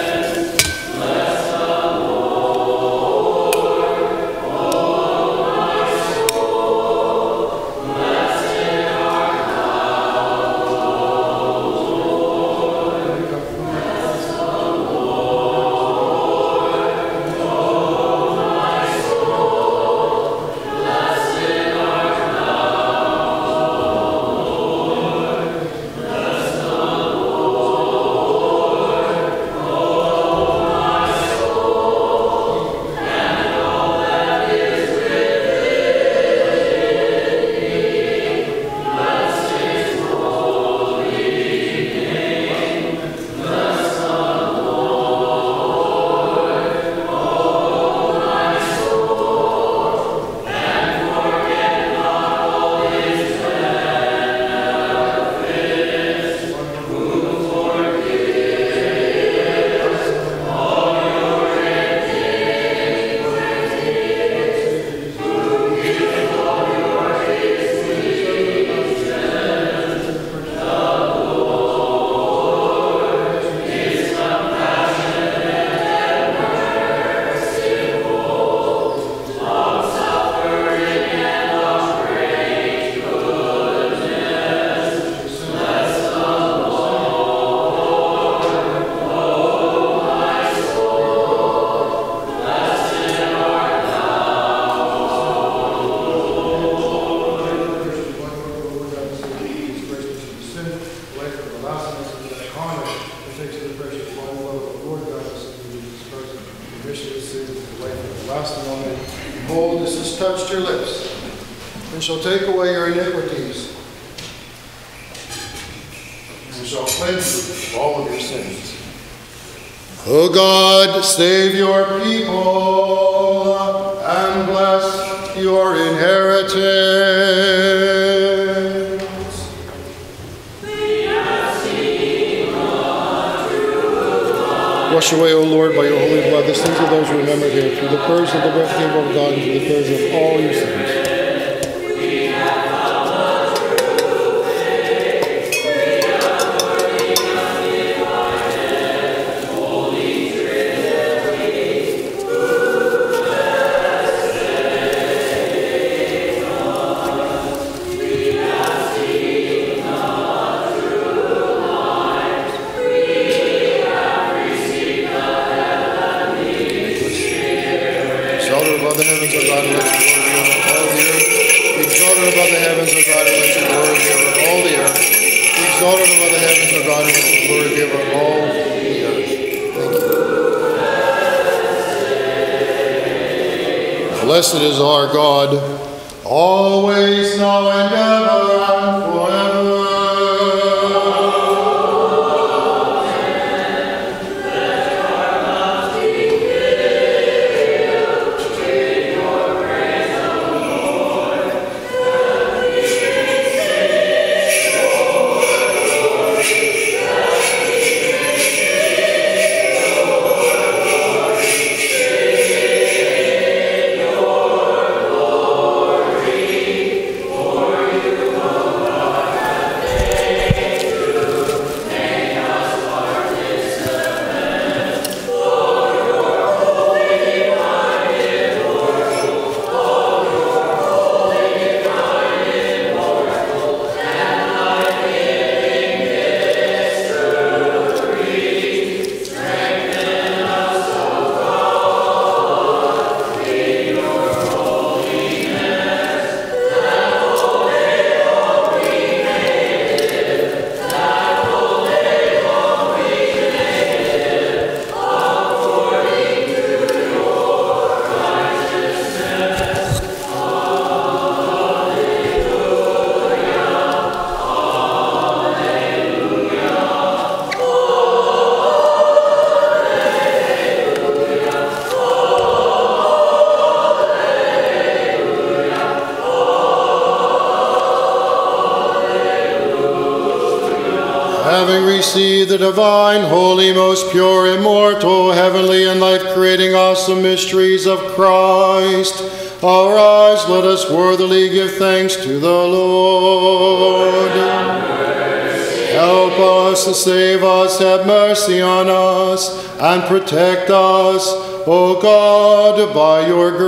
Save your people and bless your inheritance. Wash away, O Lord, by your holy blood, the sins of those who remember here, through the purge of the breath of our God, and through the purge of all your sins. Blessed is our God, always, now, and ever, and the divine, holy, most pure, immortal, heavenly, and life-creating, awesome mysteries of Christ, arise, let us worthily give thanks to the Lord. Help us. us to save us, have mercy on us, and protect us, O God, by your grace.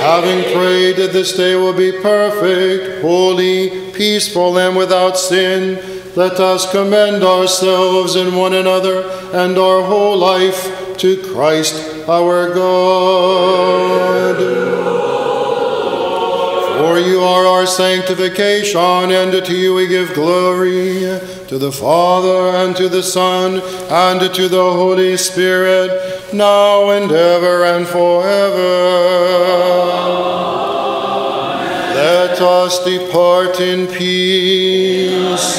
Having prayed that this day will be perfect, holy, peaceful, and without sin, let us commend ourselves and one another and our whole life to Christ our God. For you are our sanctification, and to you we give glory, to the Father, and to the Son, and to the Holy Spirit, now and ever and forever. Amen. Let us depart in peace.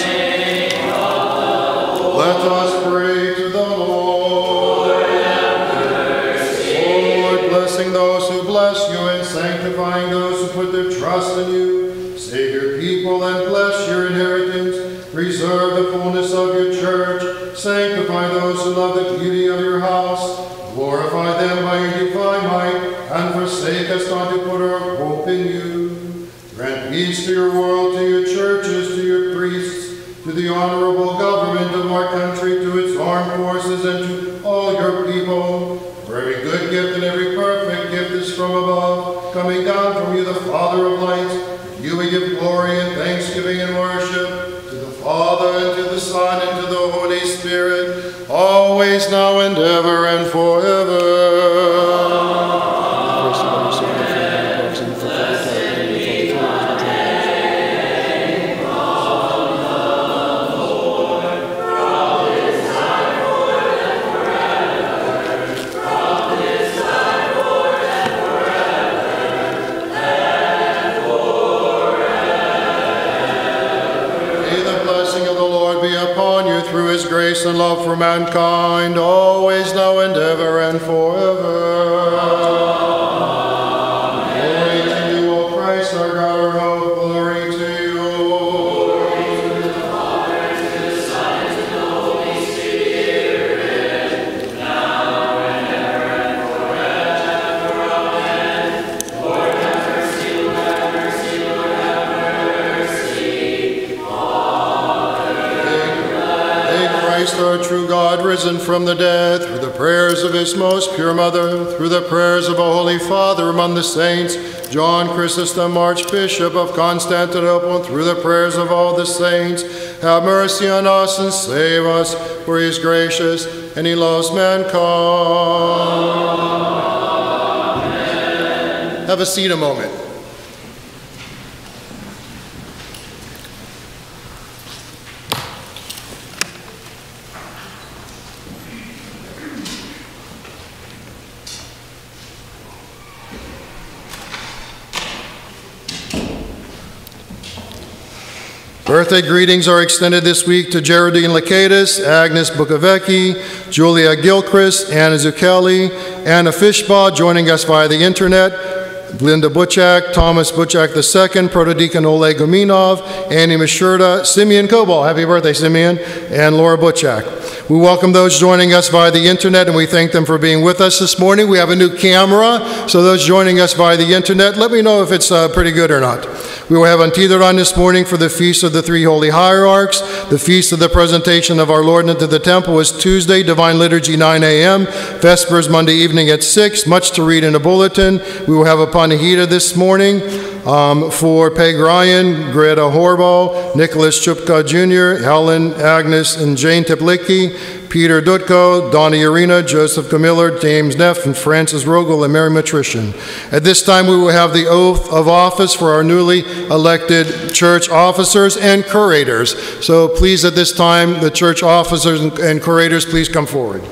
Let us pray to the Lord. Lord, have mercy. O Lord, blessing those who bless you and sanctifying those who put their trust in you, save your people and bless your inheritance. Preserve the fullness of your church. Sanctify those who love the beauty of your house. Glorify them by your divine might, and forsake us not to put our hope in you. Grant peace to your world, to your churches, to your priests, to the honorable government of our country, to its armed forces, and to all your people. For every good gift and every perfect gift is from above, coming down from you, the Father of lights. You we give glory and thanksgiving and worship to the Father, and to the Son, and to the Holy Spirit, always, now, and ever, and forever. Grace and love for mankind, always, now, and ever, and forever. Amen. Glory to you, O Christ, our God, our hope. Glory to you. Glory to the Father, and to the Son, and to the Holy Spirit, now, and ever, and forever. Amen. Lord, have mercy, Lord, have mercy, Lord, have mercy. Amen. Christ, our true God, risen from the dead, through the prayers of his most pure mother, through the prayers of a holy father among the saints, John Chrysostom, Archbishop of Constantinople, and through the prayers of all the saints, have mercy on us and save us, for he is gracious and he loves mankind. Amen. Have a seat a moment. Birthday greetings are extended this week to Geraldine Lekaitis, Agnes Bukovecki, Julia Gilchrist, Anna Zuckelli, Anna Fishbaugh, joining us via the internet, Linda Butchak, Thomas Butchak II, Protodeacon Oleg Gominov, Annie Mishurda, Simeon Kobo, happy birthday Simeon, and Laura Butchak. We welcome those joining us via the internet and we thank them for being with us this morning. We have a new camera, so those joining us via the internet, let me know if it's pretty good or not. We will have Antitheron this morning for the Feast of the Three Holy Hierarchs. The Feast of the Presentation of Our Lord into the Temple is Tuesday, Divine Liturgy 9 a.m., Vespers Monday evening at 6, much to read in a bulletin. We will have a Panahita this morning for Peg Ryan, Greta Horbo, Nicholas Chupka Jr., Helen, Agnes, and Jane Teplicky, Peter Dutko, Donna Urena, Joseph Kamiller, James Neff, and Francis Rogo, and Mary Matrician. At this time, we will have the oath of office for our newly elected church officers and curators. So please, at this time, the church officers and curators, please come forward.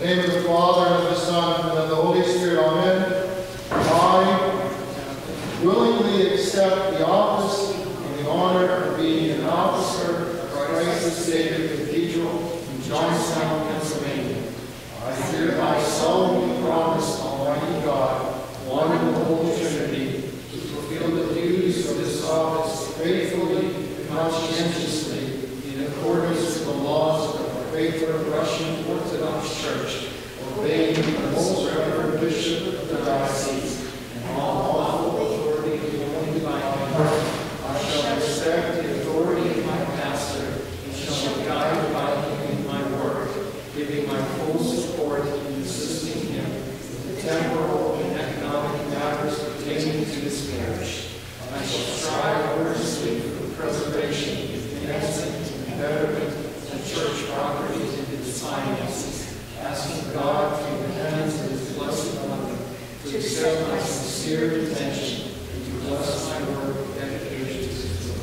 In the name of the Father, and of the Son, and of the Holy Spirit, amen. I willingly accept the office and the honor of being an officer of Christ the Savior Cathedral in Johnstown, Pennsylvania. I hereby solemnly promise Almighty God, one in the Holy Trinity, to fulfill the duties of this office faithfully and conscientiously in accordance with the laws of the Faithful Russian Orthodox Church, obeying the Most Reverend Bishop of the Diocese and all lawful authority appointed by God. I shall respect the authority of my pastor and shall be guided by him in my work, giving my full support in assisting him with the temporal to this marriage. I shall strive earnestly for the preservation, enhancement, and betterment of church property and its finances, asking God through the hands of his blessed mother to accept my sincere intention and to bless my work and dedication to his glory.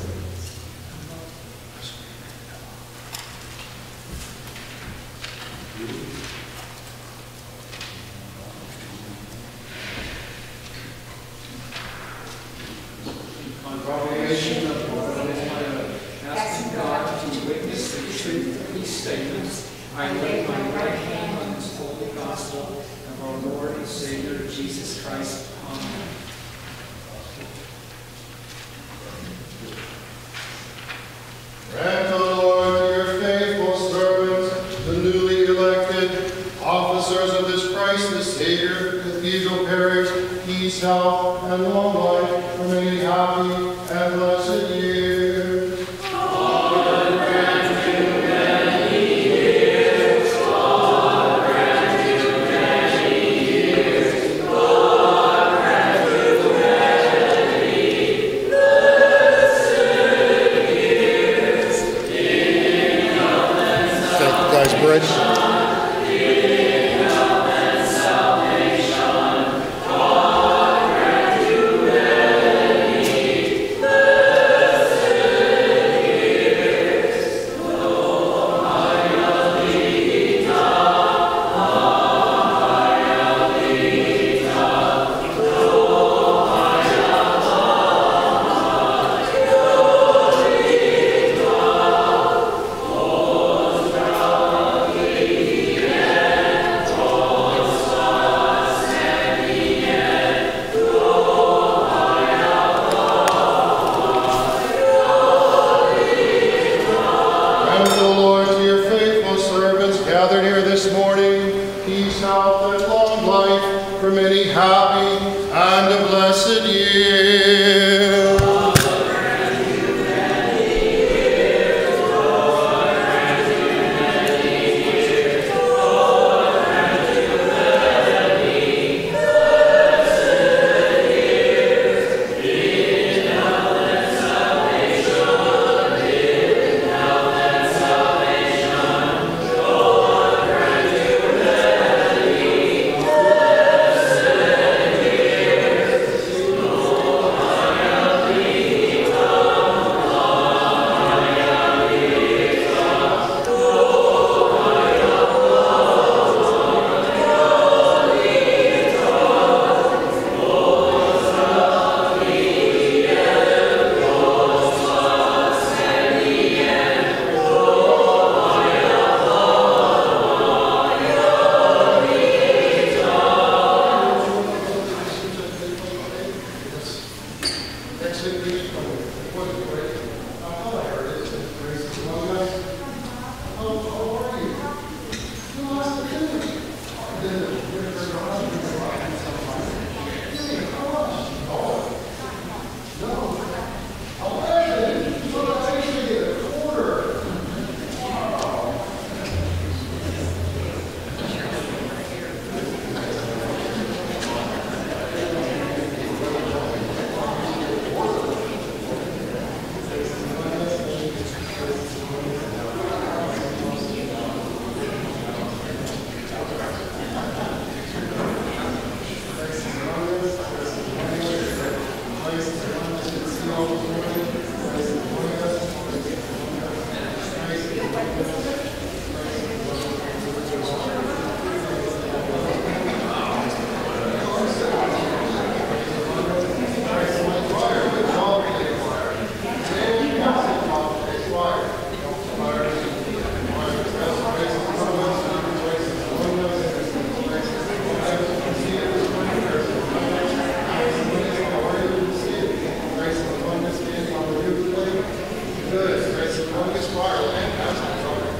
Good. That's the longest mile and has the problem.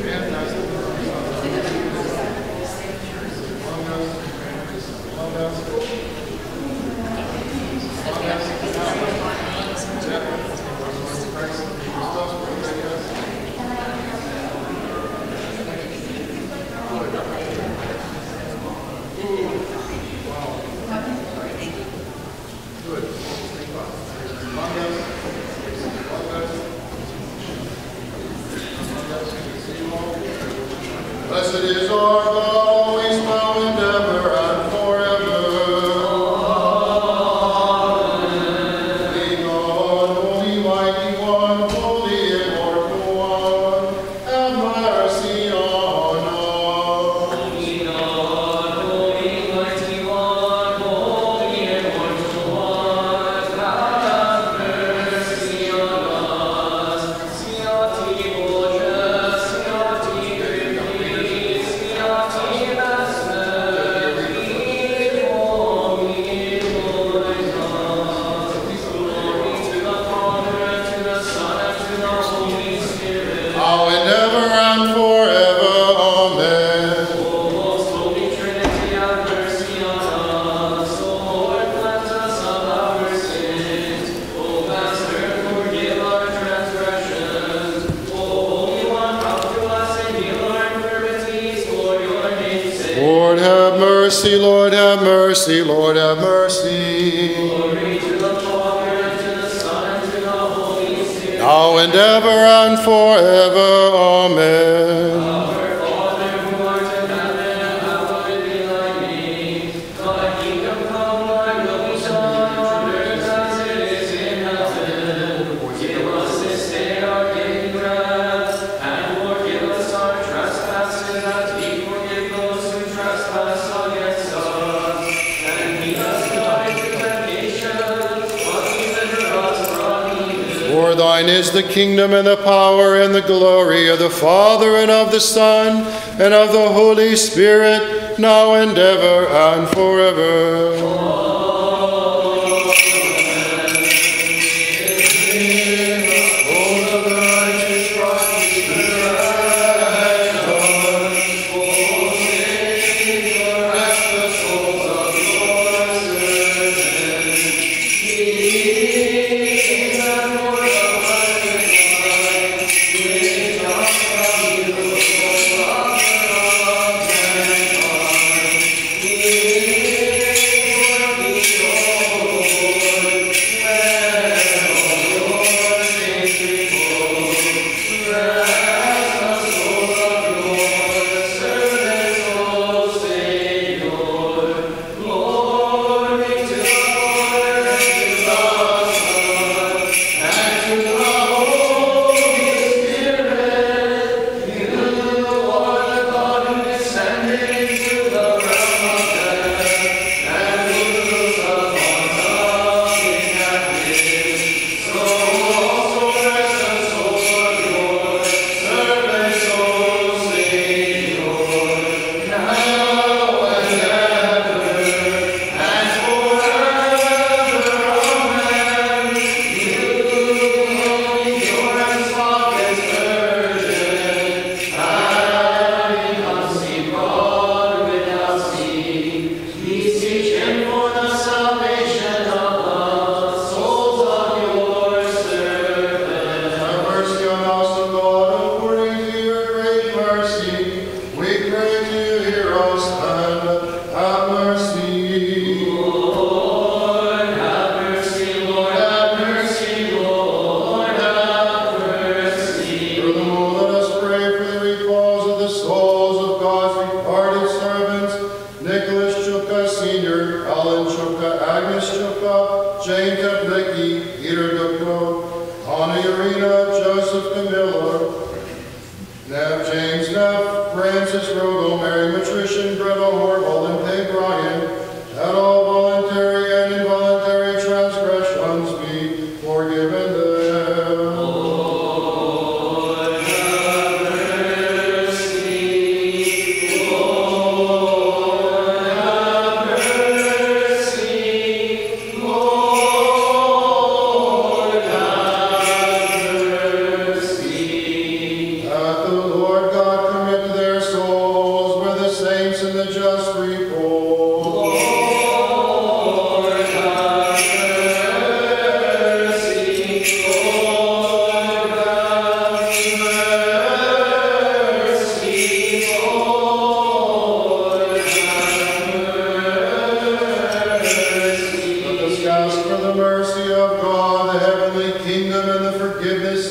And has the kingdom and the power and the glory of the Father and of the Son and of the Holy Spirit, now and ever and forever.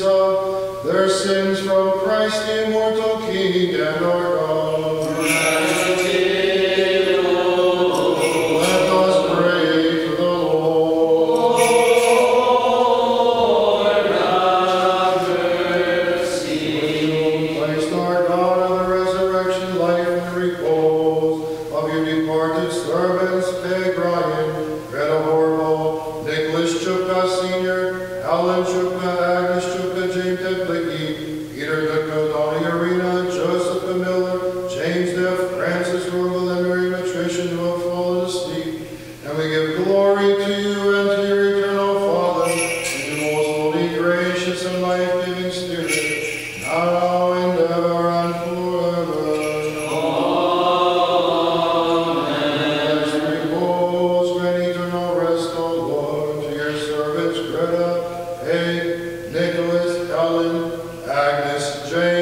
forgiveness of their sins from Christ, the immortal King and our God. Let us pray to the Lord. Lord, have mercy. Placed our God on the resurrection, life, and repose of your departed servants, Peg Ryan, Greta Horbo, Nicholas Chupka Sr., Helen Chupka, Agnes Chupka, Jane Teplicky, Peter Dutko, Donna Urena, Joseph Kamiller, James Neff, Francis Rogo, and Mary Matrician, who have fallen asleep. And we give glory to you and to your eternal Father, and to most holy, gracious, and life-giving Spirit, now and ever and forever. Let us repose, grant eternal rest, O Lord, to your servants, Greta, Peg, Nicholas, Helen, Agnes, Jane,